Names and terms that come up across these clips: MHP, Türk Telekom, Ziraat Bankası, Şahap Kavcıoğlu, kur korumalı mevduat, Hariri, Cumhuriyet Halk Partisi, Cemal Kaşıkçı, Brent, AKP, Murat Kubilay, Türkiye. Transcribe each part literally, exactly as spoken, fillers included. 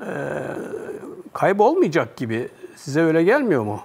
e, kaybolmayacak gibi. Size öyle gelmiyor mu?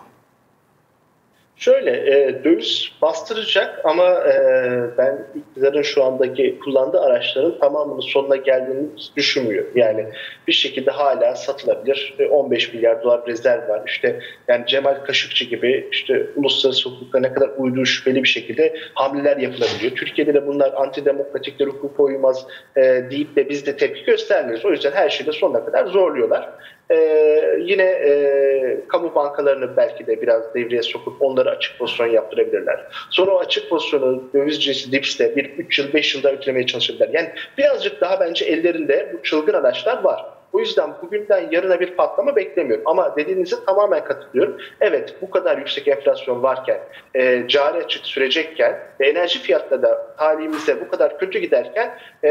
Şöyle, e, döviz bastıracak ama e, ben iktidarın şu andaki kullandığı araçların tamamının sonuna geldiğini düşünmüyorum. Yani bir şekilde hala satılabilir e, on beş milyar dolar rezerv var. İşte yani Cemal Kaşıkçı gibi işte uluslararası hukukla ne kadar uyduğu şüpheli bir şekilde hamleler yapılabiliyor. Türkiye'de de bunlar antidemokratikler, hukuka uymaz e, deyip de biz de tepki göstermiyoruz. O yüzden her şeyde sonuna kadar zorluyorlar. Ee, yine e, kamu bankalarını belki de biraz devreye sokup onları açık pozisyon yaptırabilirler. Sonra o açık pozisyonu döviz cinsi dipste bir üç yıl beş yılda ötülemeye çalışabilirler. Yani birazcık daha bence ellerinde bu çılgın araçlar var. O yüzden bugünden yarına bir patlama beklemiyorum. Ama dediğinize tamamen katılıyorum. Evet, bu kadar yüksek enflasyon varken, e, cari açık sürecekken ve enerji fiyatları da halimizde bu kadar kötü giderken e,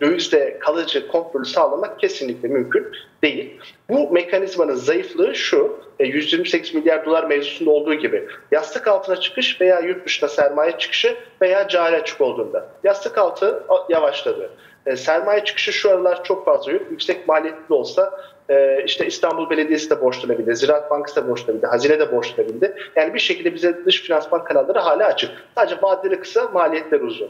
dövizde kalıcı kontrolü sağlamak kesinlikle mümkün değil. Bu mekanizmanın zayıflığı şu, yüz yirmi sekiz milyar dolar mevzusunda olduğu gibi yastık altına çıkış veya yurt dışına sermaye çıkışı veya cari açık olduğunda. Yastık altı yavaşladı. Sermaye çıkışı şu aralar çok fazla yok. Yüksek maliyetli olsa işte İstanbul Belediyesi de borçlanabildi, Ziraat Bankası da borçlanabildi, Hazine de borçlanabildi. Yani bir şekilde bize dış finansman kanalları hala açık. Sadece vadeleri kısa, maliyetler uzun.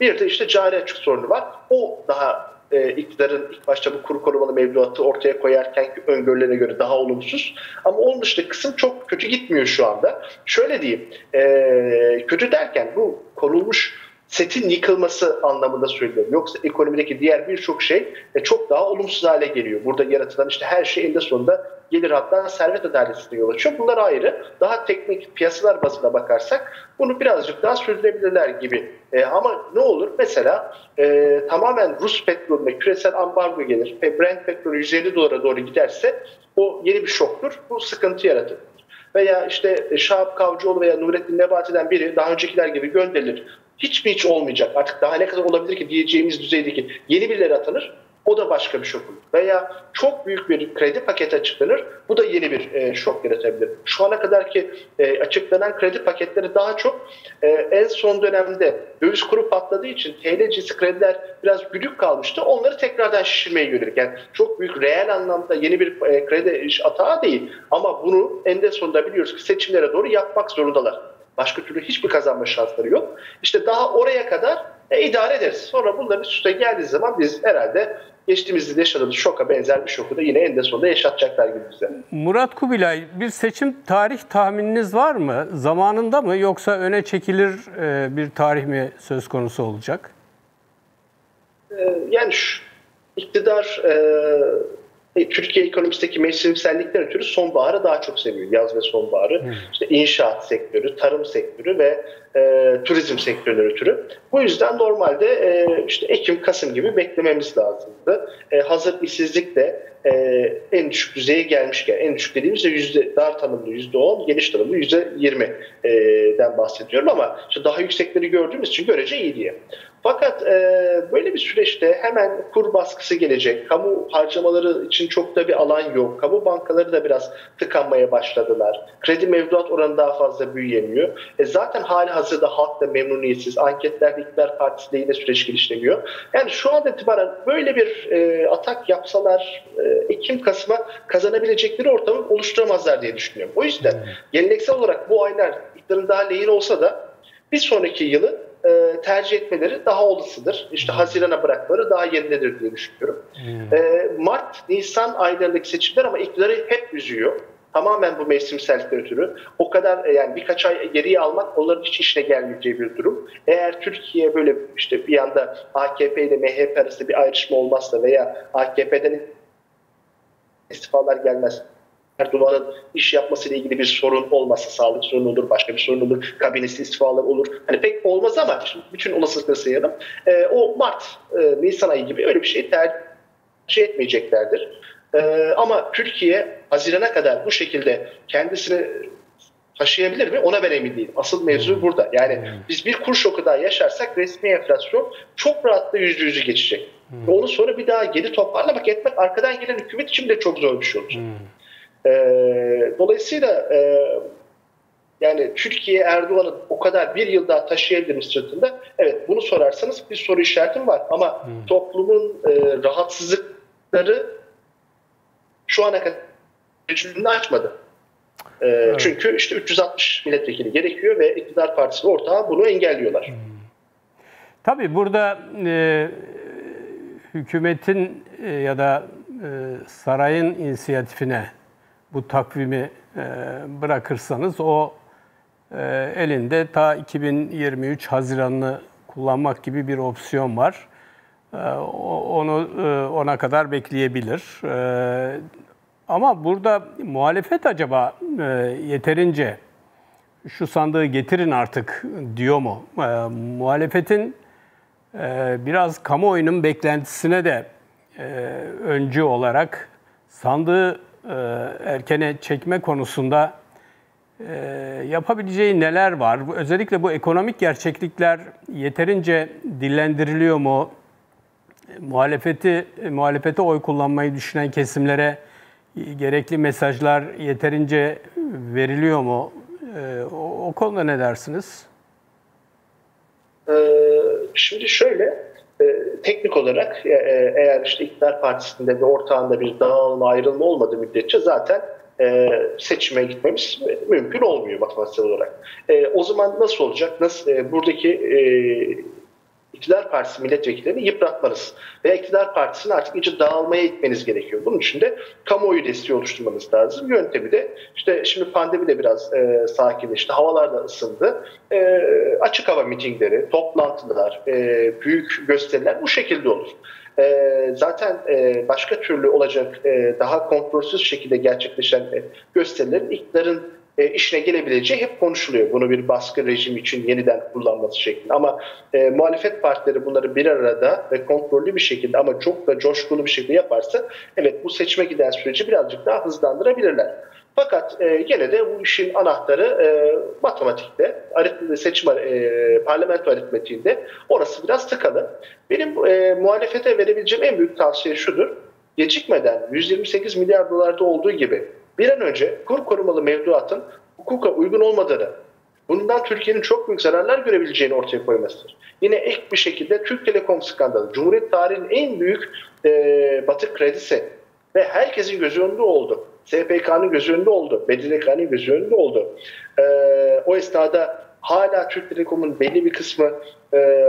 Bir de işte cari açık sorunu var. O daha E, iktidarın ilk başta bu kuru korumalı mevduatı ortaya koyarken öngörülerine göre daha olumsuz. Ama onun dışında kısım çok kötü gitmiyor şu anda. Şöyle diyeyim, e, kötü derken bu korunmuş setin yıkılması anlamında söylüyorum. Yoksa ekonomideki diğer birçok şey e, çok daha olumsuz hale geliyor. Burada yaratılan işte her şey eninde sonunda gelir, hatta servet adaletsizliğine yol açıyor. Bunlar ayrı. Daha teknik piyasalar bazına bakarsak bunu birazcık daha sürdürebilirler gibi. E, ama ne olur? Mesela e, tamamen Rus petrolüne küresel ambargo gelir ve Brent petrolü yüz elli dolara doğru giderse o yeni bir şoktur. Bu sıkıntı yaratır. Veya işte Şahap Kavcıoğlu veya Nurettin Nebati'den biri daha öncekiler gibi gönderilir. Hiç mi hiç olmayacak? Artık daha ne kadar olabilir ki diyeceğimiz düzeydeki yeni birileri atanır. O da başka bir şok olur. Veya çok büyük bir kredi paketi açıklanır. Bu da yeni bir e, şok yaratabilir. Şu ana kadarki e, açıklanan kredi paketleri daha çok e, en son dönemde döviz kuru patladığı için T L cinsi krediler biraz güdük kalmıştı. Onları tekrardan şişirmeye yönelik. Yani çok büyük reel anlamda yeni bir e, kredi atağı değil. Ama bunu en de sonunda biliyoruz ki seçimlere doğru yapmak zorundalar. Başka türlü hiçbir kazanma şansları yok. İşte daha oraya kadar e, idare ederiz. Sonra bunların üstüne geldiği zaman biz herhalde geçtiğimizde yaşadığımız şoka benzer bir şoku da yine en de sonunda yaşatacaklar gibi bize. Murat Kubilay, bir seçim tarih tahmininiz var mı? Zamanında mı yoksa öne çekilir bir tarih mi söz konusu olacak? Yani şu, iktidar e, Türkiye ekonomisindeki mevsimsellikten ötürü sonbaharı daha çok seviyor. Yaz ve sonbaharı. Hmm. İşte inşaat sektörü, tarım sektörü ve E, turizm sektörüne ötürü. Bu yüzden normalde e, işte Ekim Kasım gibi beklememiz lazımdı. E, hazır işsizlik de e, en düşük düzeye gelmişken, en düşük dediğimizde yüzde, dar tanımlı yüzde on, geniş tanımlı yüzde yirmi'den bahsediyorum ama işte daha yüksekleri gördüğümüz için görece iyi diye. Fakat e, böyle bir süreçte hemen kur baskısı gelecek. Kamu harcamaları için çok da bir alan yok. Kamu bankaları da biraz tıkanmaya başladılar. Kredi mevduat oranı daha fazla büyüyemiyor. E, zaten hali hazır da halk da memnuniyetsiz. Anketlerde iktidar partisiyle yine süreç geliştirmiyor. Yani şu an itibaren böyle bir e, atak yapsalar e, Ekim Kasım'a kazanabilecekleri ortamı oluşturamazlar diye düşünüyorum. O yüzden geleneksel olarak bu aylar iktidarın daha lehine olsa da bir sonraki yılı e, tercih etmeleri daha olasıdır. İşte Haziran'a bırakmaları daha yerindedir diye düşünüyorum. Hmm. E, Mart, Nisan aylarındaki seçimler ama iktidarı hep üzüyor. Tamamen bu mevsimsellikten ötürü o kadar yani birkaç ay geriye almak onların hiç işine gelmeyeceği bir durum. Eğer Türkiye böyle işte bir anda A K P ile M H P arasında bir ayrışma olmazsa veya A K P'den istifalar gelmez, Erdoğan'ın iş yapmasıyla ilgili bir sorun olmazsa, sağlık sorunu olur, başka bir sorun olur, kabinesi istifalar olur. Hani pek olmaz ama bütün olasılıkları sayalım. E, o Mart, e, Nisan ayı gibi öyle bir şey tercih etmeyeceklerdir. Ee, ama Türkiye Haziran'a kadar bu şekilde kendisini taşıyabilir mi? Ona ben emin değilim. Asıl mevzu burada. Yani biz bir kur şoku daha yaşarsak resmi enflasyon çok rahatlıkla yüzde yüzü geçecek. Hmm. Onu sonra bir daha geri toparlamak etmek arkadan gelen hükümet için de çok zor bir şey olacak. Hmm. Ee, dolayısıyla e, yani Türkiye Erdoğan'ı o kadar bir yıl daha taşıyabilir mi sırtında? Evet, bunu sorarsanız bir soru işaretim var. Ama hmm. toplumun e, rahatsızlık sandıkları şu ana kadar gücünü açmadı. Ee, evet. Çünkü işte üç yüz altmış milletvekili gerekiyor ve iktidar partisi ortağı bunu engelliyorlar. Hmm. Tabii burada e, hükümetin e, ya da e, sarayın inisiyatifine bu takvimi e, bırakırsanız o e, elinde ta iki bin yirmi üç Haziran'ını kullanmak gibi bir opsiyon var. E, onu e, ona kadar bekleyebilir. E, Ama burada muhalefet acaba e, yeterince şu sandığı getirin artık diyor mu? E, muhalefetin e, biraz kamuoyunun beklentisine de e, öncü olarak sandığı e, erkene çekme konusunda e, yapabileceği neler var? Özellikle bu ekonomik gerçeklikler yeterince dillendiriliyor mu? E, muhalefeti e, muhalefete oy kullanmayı düşünen kesimlere gerekli mesajlar yeterince veriliyor mu? E, o, o konuda ne dersiniz? Ee, şimdi şöyle, e, teknik olarak e, e, eğer işte iktidar partisinde ve ortağında bir dağılma, ayrılma olmadığı müddetçe zaten e, seçime gitmemiz mümkün olmuyor matematiksel olarak. E, o zaman nasıl olacak? Nasıl e, buradaki e, İktidar Partisi milletvekillerini yıpratmanız veya İktidar Partisi'nin artık iyice dağılmaya itmeniz gerekiyor. Bunun için de kamuoyu desteği oluşturmanız lazım. Yöntemi de işte şimdi pandemi de biraz e, sakinleşti, havalar da ısındı. E, açık hava mitingleri, toplantılar, e, büyük gösteriler bu şekilde olur. E, zaten e, başka türlü olacak e, daha kontrolsüz şekilde gerçekleşen e, gösterilerin iktidarın E, işine gelebileceği hep konuşuluyor. Bunu bir baskı rejim için yeniden kullanması şeklinde. Ama e, muhalefet partileri bunları bir arada ve kontrollü bir şekilde ama çok da coşkulu bir şekilde yaparsa evet bu seçime giden süreci birazcık daha hızlandırabilirler. Fakat e, gene de bu işin anahtarı e, matematikte, aritmetik seçim e, parlamento aritmetiğinde orası biraz tıkalı. Benim e, muhalefete verebileceğim en büyük tavsiye şudur. Gecikmeden yüz yirmi sekiz milyar dolarda olduğu gibi bir an önce kur korumalı mevduatın hukuka uygun olmadığını, bundan Türkiye'nin çok büyük zararlar görebileceğini ortaya koymasıdır. Yine ek bir şekilde Türk Telekom skandalı, Cumhuriyet tarihinin en büyük e, batı kredisi ve herkesin gözü önünde oldu. S P K'nın gözü önünde oldu, B D D K'nın gözü önünde oldu. E, o esnada hala Türk Telekom'un belli bir kısmı e,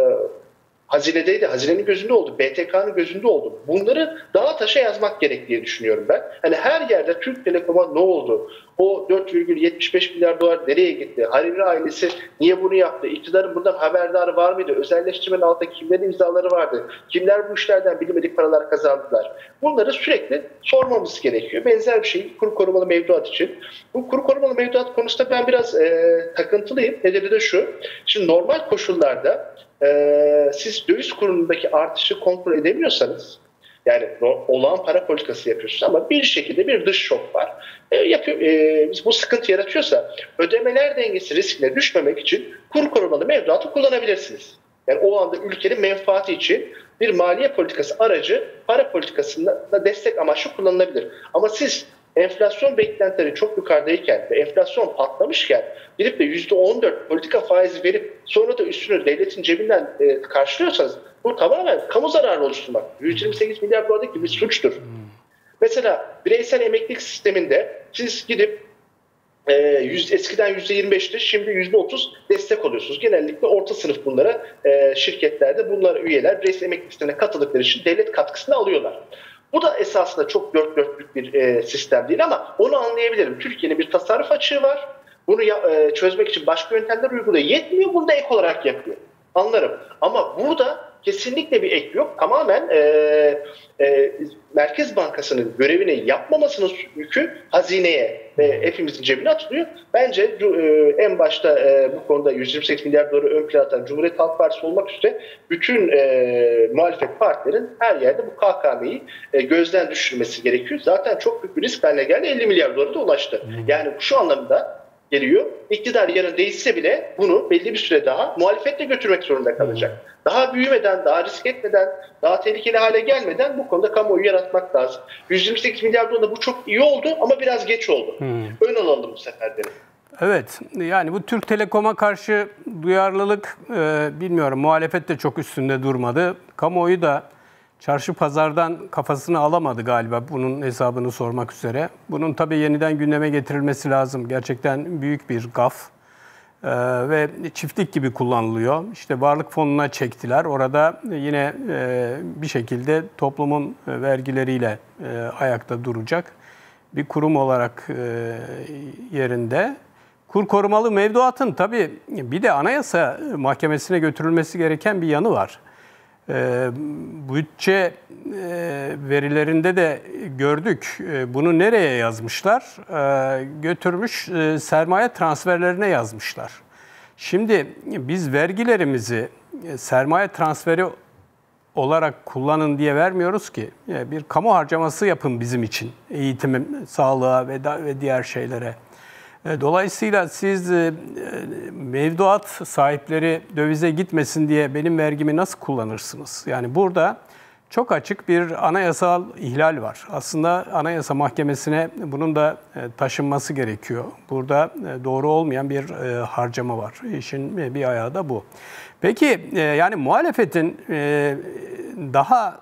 hazinedeydi, hazinenin gözünde oldu, B T K'nın gözünde oldu. Bunları daha taşa yazmak gerek diye düşünüyorum ben. Hani her yerde Türk Telekom'a ne oldu? O dört virgül yetmiş beş milyar dolar nereye gitti? Hariri ailesi niye bunu yaptı? İktidarın bundan haberdarı var mıydı? Özelleştirmenin altında kimlerin imzaları vardı? Kimler bu işlerden bilinmedik paralar kazandılar? Bunları sürekli sormamız gerekiyor. Benzer bir şey kuru korumalı mevduat için. Bu kuru korumalı mevduat konusunda ben biraz e, takıntılıyım. Nedeni de şu. Şimdi normal koşullarda Ee, siz döviz kurundaki artışı kontrol edemiyorsanız, yani olağan para politikası yapıyorsunuz ama bir şekilde bir dış şok var. E, yapıyor, e, bu sıkıntı yaratıyorsa ödemeler dengesi riskine düşmemek için kur korumalı mevduatı kullanabilirsiniz. Yani o anda ülkenin menfaati için bir maliye politikası aracı para politikasında destek amaçlı kullanılabilir. Ama siz enflasyon beklentileri çok yukarıdayken ve enflasyon patlamışken gidip de yüzde on dört politika faizi verip sonra da üstünü devletin cebinden e, karşılıyorsanız bu tamamen kamu zararı oluşturmak. yüz yirmi sekiz milyar dolardaki bir suçtur. Hmm. Mesela bireysel emeklilik sisteminde siz gidip e, yüz, eskiden yüzde yirmi beşti şimdi yüzde otuz destek oluyorsunuz. Genellikle orta sınıf bunlara e, şirketlerde bunlara üyeler bireysel emeklilik sistemine katıldıkları için devlet katkısını alıyorlar. Bu da esasında çok dört dörtlük bir e, sistem değil ama onu anlayabilirim. Türkiye'nin bir tasarruf açığı var. Bunu ya, e, çözmek için başka yöntemler uyguluyor. Yetmiyor, bunu da ek olarak yapıyor. Anlarım. Ama burada kesinlikle bir ek yok. Tamamen e, e, Merkez Bankası'nın görevini yapmamasının yükü hazineye ve hepimizin cebine atılıyor. Bence e, en başta e, bu konuda yüz yirmi sekiz milyar doları ön plana atan Cumhuriyet Halk Partisi olmak üzere bütün e, muhalefet partilerin her yerde bu K K M'yi e, gözden düşürmesi gerekiyor. Zaten çok büyük bir risk haline geldi. elli milyar dolara da ulaştı. Yani şu anlamda geliyor. İktidar yarın değişse bile bunu belli bir süre daha muhalefetle götürmek zorunda kalacak. Daha büyümeden, daha risk etmeden, daha tehlikeli hale gelmeden bu konuda kamuoyu yaratmak lazım. yüz yirmi sekiz milyar dolarında bu çok iyi oldu ama biraz geç oldu. Hmm. Ön alalım bu sefer derim. Evet, yani bu Türk Telekom'a karşı duyarlılık e, bilmiyorum muhalefet de çok üstünde durmadı. Kamuoyu da Çarşı pazardan kafasını alamadı galiba, bunun hesabını sormak üzere. Bunun tabii yeniden gündeme getirilmesi lazım. Gerçekten büyük bir gaf ee, ve çiftlik gibi kullanılıyor. İşte varlık fonuna çektiler. Orada yine e, bir şekilde toplumun vergileriyle e, ayakta duracak bir kurum olarak e, yerinde. Kur korumalı mevduatın tabii bir de Anayasa Mahkemesi'ne götürülmesi gereken bir yanı var. E, bütçe e, verilerinde de gördük. E, bunu nereye yazmışlar? E, götürmüş e, sermaye transferlerine yazmışlar. Şimdi biz vergilerimizi e, sermaye transferi olarak kullanın diye vermiyoruz ki. E, bir kamu harcaması yapın bizim için. Eğitime, sağlığa ve, da, ve diğer şeylere. Dolayısıyla siz mevduat sahipleri dövize gitmesin diye benim vergimi nasıl kullanırsınız? Yani burada çok açık bir anayasal ihlal var. Aslında Anayasa Mahkemesi'ne bunun da taşınması gerekiyor. Burada doğru olmayan bir harcama var. İşin bir ayağı da bu. Peki yani muhalefetin daha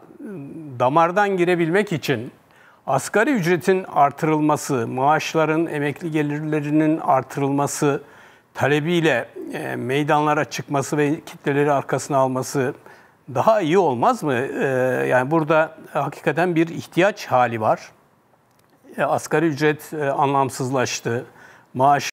damardan girebilmek için asgari ücretin artırılması, maaşların, emekli gelirlerinin artırılması talebiyle e, meydanlara çıkması ve kitleleri arkasına alması daha iyi olmaz mı? E, yani burada hakikaten bir ihtiyaç hali var. E, asgari ücret e, anlamsızlaştı. Maaş